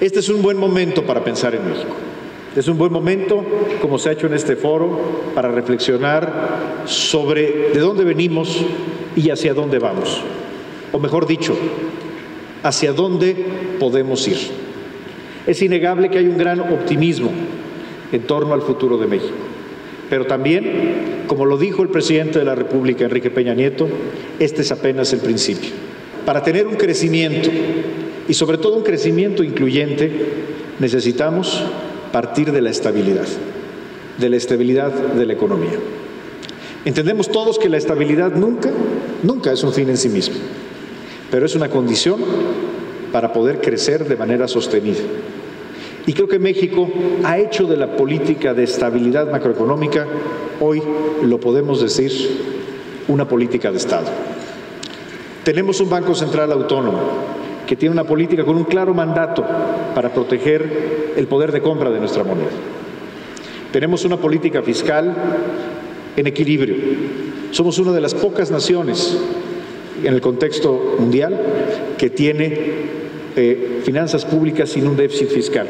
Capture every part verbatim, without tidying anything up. Este es un buen momento para pensar en México. Es un buen momento, como se ha hecho en este foro, para reflexionar sobre de dónde venimos y hacia dónde vamos. O mejor dicho, hacia dónde podemos ir. Es innegable que hay un gran optimismo en torno al futuro de México. Pero también, como lo dijo el presidente de la República, Enrique Peña Nieto, este es apenas el principio. Para tener un crecimiento, y sobre todo un crecimiento incluyente, necesitamos partir de la estabilidad, de la estabilidad de la economía. Entendemos todos que la estabilidad nunca, nunca es un fin en sí mismo, pero es una condición para poder crecer de manera sostenida. Y creo que México ha hecho de la política de estabilidad macroeconómica, hoy lo podemos decir, una política de Estado. Tenemos un Banco Central autónomo, que tiene una política con un claro mandato para proteger el poder de compra de nuestra moneda. Tenemos una política fiscal en equilibrio. Somos una de las pocas naciones en el contexto mundial que tiene eh, finanzas públicas sin un déficit fiscal.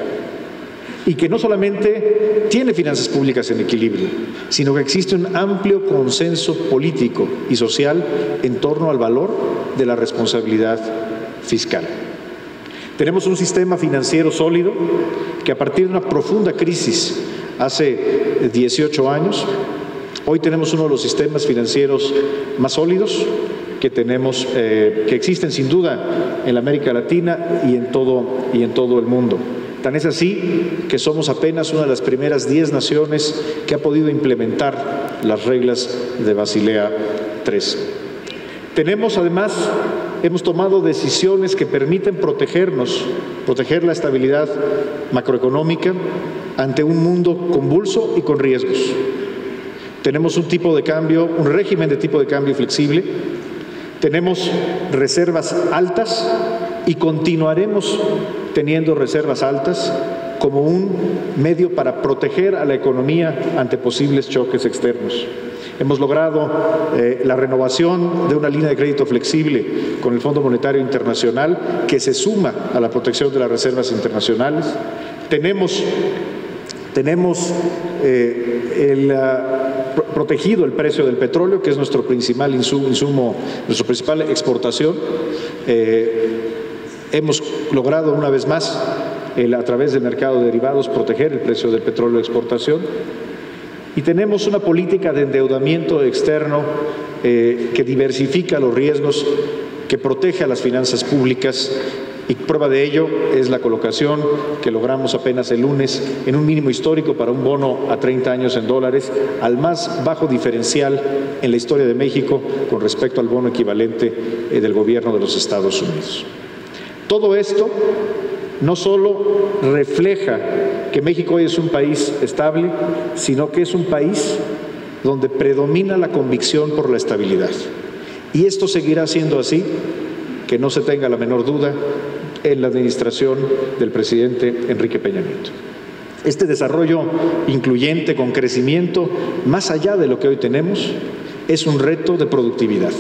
Y que no solamente tiene finanzas públicas en equilibrio, sino que existe un amplio consenso político y social en torno al valor de la responsabilidad fiscal. Tenemos un sistema financiero sólido que a partir de una profunda crisis hace dieciocho años, hoy tenemos uno de los sistemas financieros más sólidos que tenemos, eh, que existen sin duda en la América Latina y en todo, y en todo el mundo. Tan es así que somos apenas una de las primeras diez naciones que ha podido implementar las reglas de Basilea tres. Tenemos además, hemos tomado decisiones que permiten protegernos, proteger la estabilidad macroeconómica ante un mundo convulso y con riesgos. Tenemos un tipo de cambio, un régimen de tipo de cambio flexible, tenemos reservas altas y continuaremos teniendo reservas altas como un medio para proteger a la economía ante posibles choques externos. Hemos logrado eh, la renovación de una línea de crédito flexible con el Fondo Monetario Internacional que se suma a la protección de las reservas internacionales. Tenemos, tenemos eh, el, uh, protegido el precio del petróleo, que es nuestro principal insumo, insumo nuestra principal exportación. Eh, hemos logrado una vez más, el, a través del mercado de derivados, proteger el precio del petróleo de exportación. Y tenemos una política de endeudamiento externo eh, que diversifica los riesgos, que protege a las finanzas públicas y prueba de ello es la colocación que logramos apenas el lunes en un mínimo histórico para un bono a treinta años en dólares al más bajo diferencial en la historia de México con respecto al bono equivalente eh, del gobierno de los Estados Unidos. Todo esto no solo refleja que México hoy es un país estable, sino que es un país donde predomina la convicción por la estabilidad. Y esto seguirá siendo así, que no se tenga la menor duda, en la administración del presidente Enrique Peña Nieto. Este desarrollo incluyente con crecimiento, más allá de lo que hoy tenemos, es un reto de productividad.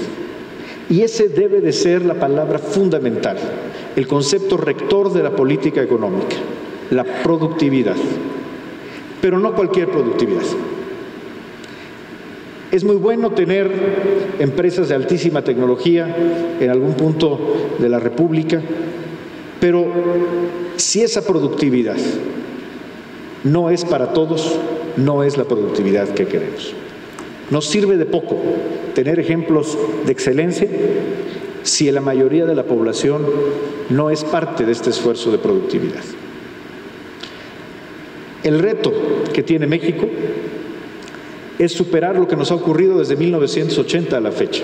Y ese debe de ser la palabra fundamental, el concepto rector de la política económica, la productividad. Pero no cualquier productividad. Es muy bueno tener empresas de altísima tecnología en algún punto de la República, pero si esa productividad no es para todos, no es la productividad que queremos. Nos sirve de poco tener ejemplos de excelencia si la mayoría de la población no es parte de este esfuerzo de productividad. El reto que tiene México es superar lo que nos ha ocurrido desde mil novecientos ochenta a la fecha,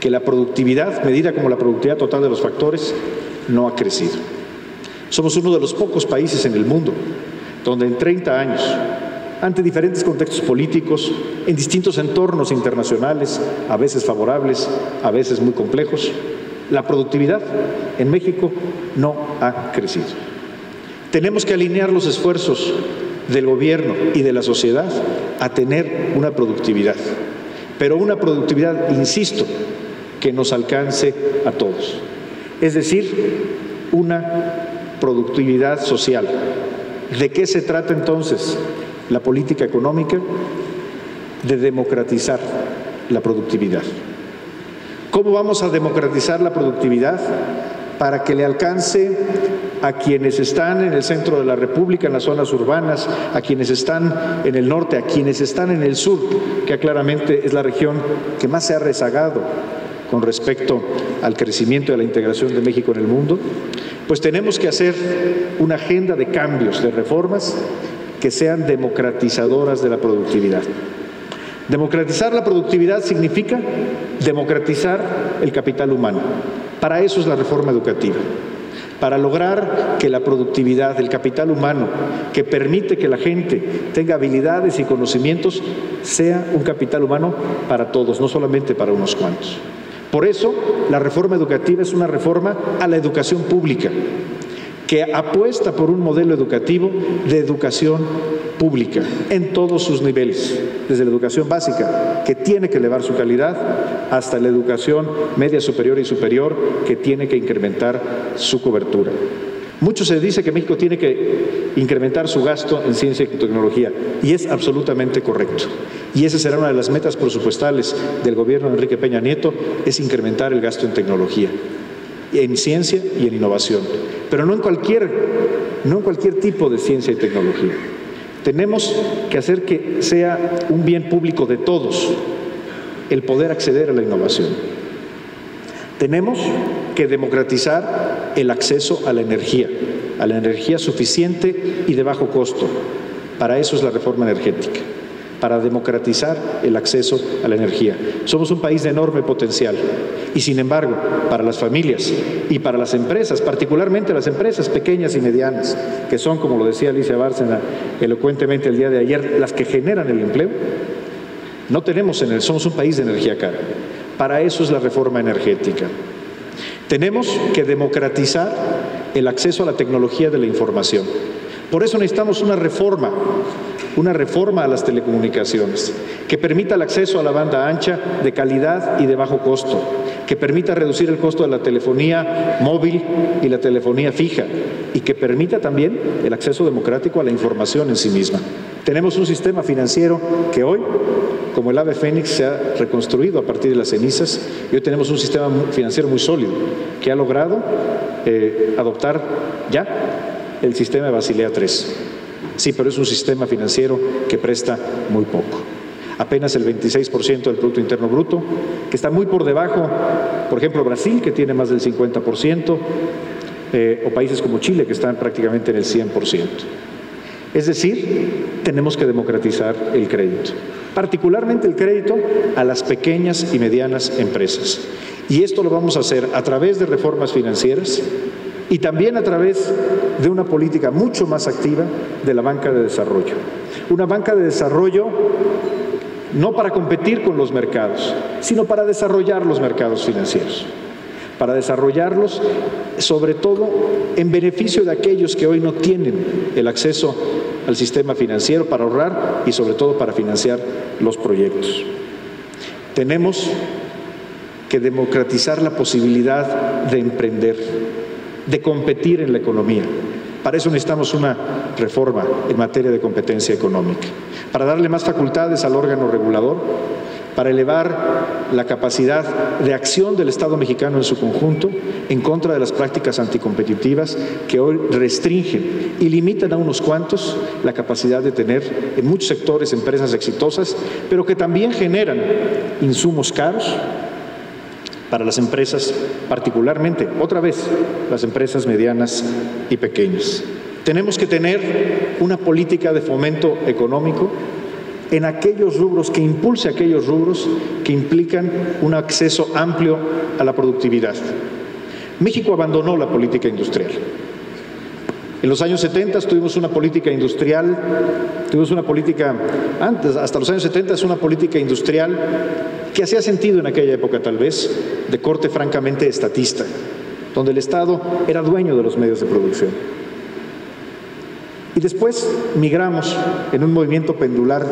que la productividad, medida como la productividad total de los factores, no ha crecido. Somos uno de los pocos países en el mundo donde en treinta años, ante diferentes contextos políticos, en distintos entornos internacionales, a veces favorables, a veces muy complejos, la productividad en México no ha crecido. Tenemos que alinear los esfuerzos del gobierno y de la sociedad a tener una productividad, pero una productividad, insisto, que nos alcance a todos. Es decir, una productividad social. ¿De qué se trata entonces la política económica? De democratizar la productividad. ¿Cómo vamos a democratizar la productividad para que le alcance a quienes están en el centro de la República, en las zonas urbanas, a quienes están en el norte, a quienes están en el sur, que claramente es la región que más se ha rezagado con respecto al crecimiento y a la integración de México en el mundo? Pues tenemos que hacer una agenda de cambios, de reformas que sean democratizadoras de la productividad. Democratizar la productividad significa democratizar el capital humano. Para eso es la reforma educativa. Para lograr que la productividad, el capital humano, que permite que la gente tenga habilidades y conocimientos, sea un capital humano para todos, no solamente para unos cuantos. Por eso, la reforma educativa es una reforma a la educación pública, que apuesta por un modelo educativo de educación pública en todos sus niveles, desde la educación básica, que tiene que elevar su calidad, hasta la educación media, superior y superior, que tiene que incrementar su cobertura. Mucho se dice que México tiene que incrementar su gasto en ciencia y tecnología, y es absolutamente correcto. Y esa será una de las metas presupuestales del gobierno de Enrique Peña Nieto, es incrementar el gasto en tecnología, en ciencia y en innovación, pero no en cualquier, no en cualquier tipo de ciencia y tecnología. Tenemos que hacer que sea un bien público de todos el poder acceder a la innovación. Tenemos que democratizar el acceso a la energía, a la energía suficiente y de bajo costo. Para eso es la reforma energética, para democratizar el acceso a la energía. Somos un país de enorme potencial y, sin embargo, para las familias y para las empresas, particularmente las empresas pequeñas y medianas, que son, como lo decía Alicia Bárcena elocuentemente el día de ayer, las que generan el empleo, no tenemos energía, somos un país de energía cara. Para eso es la reforma energética. Tenemos que democratizar el acceso a la tecnología de la información. Por eso necesitamos una reforma, una reforma a las telecomunicaciones que permita el acceso a la banda ancha de calidad y de bajo costo, que permita reducir el costo de la telefonía móvil y la telefonía fija y que permita también el acceso democrático a la información en sí misma. Tenemos un sistema financiero que hoy, como el ave fénix, se ha reconstruido a partir de las cenizas y hoy tenemos un sistema financiero muy sólido que ha logrado eh, adoptar ya el sistema de Basilea tres. Sí, pero es un sistema financiero que presta muy poco. Apenas el veintiséis por ciento del Producto Interno Bruto, que está muy por debajo, por ejemplo, Brasil, que tiene más del cincuenta por ciento, eh, o países como Chile, que están prácticamente en el cien por ciento. Es decir, tenemos que democratizar el crédito, particularmente el crédito a las pequeñas y medianas empresas. Y esto lo vamos a hacer a través de reformas financieras, y también a través de una política mucho más activa de la banca de desarrollo. Una banca de desarrollo no para competir con los mercados, sino para desarrollar los mercados financieros. Para desarrollarlos, sobre todo, en beneficio de aquellos que hoy no tienen el acceso al sistema financiero para ahorrar y, sobre todo, para financiar los proyectos. Tenemos que democratizar la posibilidad de emprender, de competir en la economía. Para eso necesitamos una reforma en materia de competencia económica, para darle más facultades al órgano regulador, para elevar la capacidad de acción del Estado mexicano en su conjunto en contra de las prácticas anticompetitivas que hoy restringen y limitan a unos cuantos la capacidad de tener en muchos sectores empresas exitosas, pero que también generan insumos caros para las empresas, particularmente, otra vez, las empresas medianas y pequeñas. Tenemos que tener una política de fomento económico en aquellos rubros, que impulse aquellos rubros que implican un acceso amplio a la productividad. México abandonó la política industrial. En los años setenta tuvimos una política industrial, tuvimos una política, antes, hasta los años setenta es una política industrial que hacía sentido en aquella época tal vez, de corte francamente estatista, donde el Estado era dueño de los medios de producción. Y después migramos en un movimiento pendular,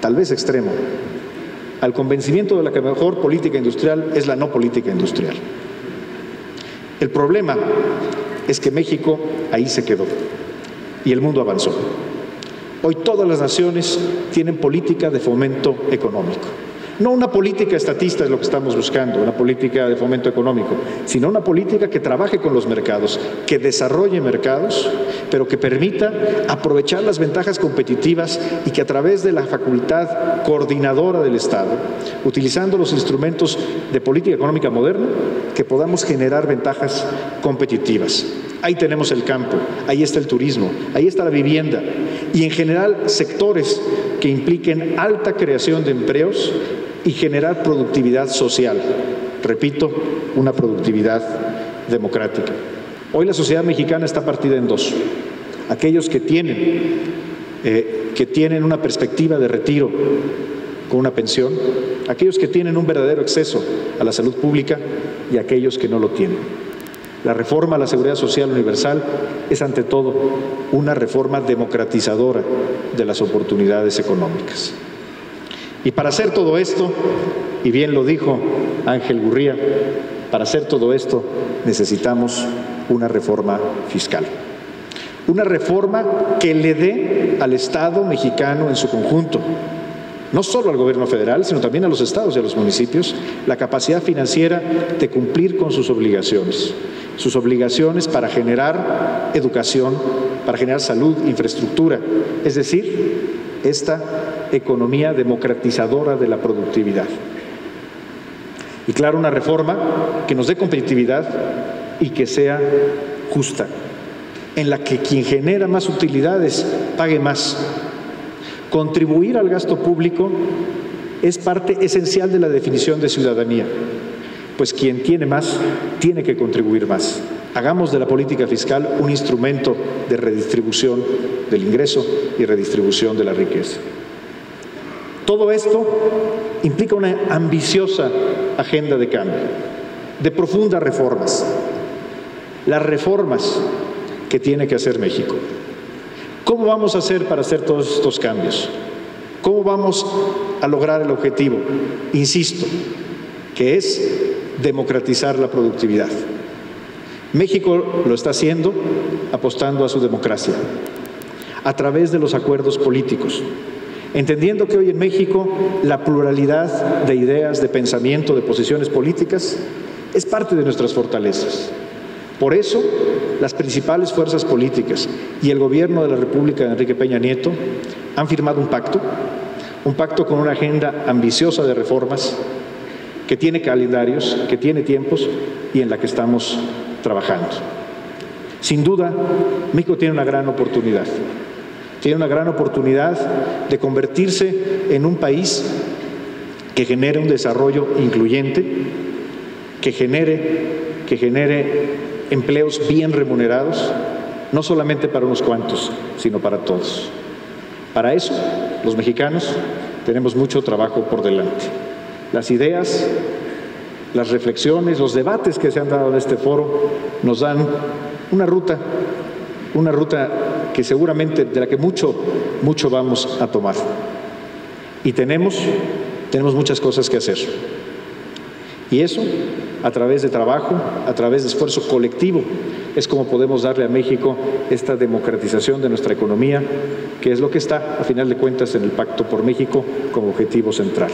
tal vez extremo, al convencimiento de la que mejor política industrial es la no política industrial. El problema es que México ahí se quedó y el mundo avanzó. Hoy todas las naciones tienen política de fomento económico. No una política estatista es lo que estamos buscando, una política de fomento económico, sino una política que trabaje con los mercados, que desarrolle mercados, pero que permita aprovechar las ventajas competitivas y que a través de la facultad coordinadora del Estado, utilizando los instrumentos de política económica moderna, que podamos generar ventajas competitivas. Ahí tenemos el campo, ahí está el turismo, ahí está la vivienda y en general sectores que impliquen alta creación de empleos y generar productividad social. Repito, una productividad democrática. Hoy la sociedad mexicana está partida en dos. Aquellos que tienen, eh, que tienen una perspectiva de retiro con una pensión, aquellos que tienen un verdadero acceso a la salud pública y aquellos que no lo tienen. La reforma a la seguridad social universal es ante todo una reforma democratizadora de las oportunidades económicas. Y para hacer todo esto, y bien lo dijo Ángel Gurría, para hacer todo esto necesitamos una reforma fiscal. Una reforma que le dé al Estado mexicano en su conjunto, no solo al gobierno federal, sino también a los estados y a los municipios, la capacidad financiera de cumplir con sus obligaciones. Sus obligaciones para generar educación, para generar salud, infraestructura. Es decir, esta economía democratizadora de la productividad. Y claro, una reforma que nos dé competitividad y que sea justa, en la que quien genera más utilidades pague más. Contribuir al gasto público es parte esencial de la definición de ciudadanía, pues quien tiene más tiene que contribuir más. Hagamos de la política fiscal un instrumento de redistribución del ingreso y redistribución de la riqueza. Todo esto implica una ambiciosa agenda de cambio, de profundas reformas, las reformas que tiene que hacer México. ¿Cómo vamos a hacer para hacer todos estos cambios? ¿Cómo vamos a lograr el objetivo? Insisto, que es democratizar la productividad. México lo está haciendo apostando a su democracia, a través de los acuerdos políticos, entendiendo que hoy en México la pluralidad de ideas, de pensamiento, de posiciones políticas es parte de nuestras fortalezas. Por eso, las principales fuerzas políticas y el gobierno de la República de Enrique Peña Nieto han firmado un pacto, un pacto con una agenda ambiciosa de reformas que tiene calendarios, que tiene tiempos y en la que estamos trabajando. Sin duda, México tiene una gran oportunidad. Tiene una gran oportunidad de convertirse en un país que genere un desarrollo incluyente, que genere, que genere empleos bien remunerados, no solamente para unos cuantos, sino para todos. Para eso, los mexicanos tenemos mucho trabajo por delante. Las ideas, las reflexiones, los debates que se han dado en este foro nos dan una ruta, una ruta que seguramente de la que mucho, mucho vamos a tomar. Y tenemos, tenemos muchas cosas que hacer. Y eso, a través de trabajo, a través de esfuerzo colectivo, es como podemos darle a México esta democratización de nuestra economía, que es lo que está, a final de cuentas, en el Pacto por México como objetivo central.